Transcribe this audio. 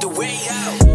the way out.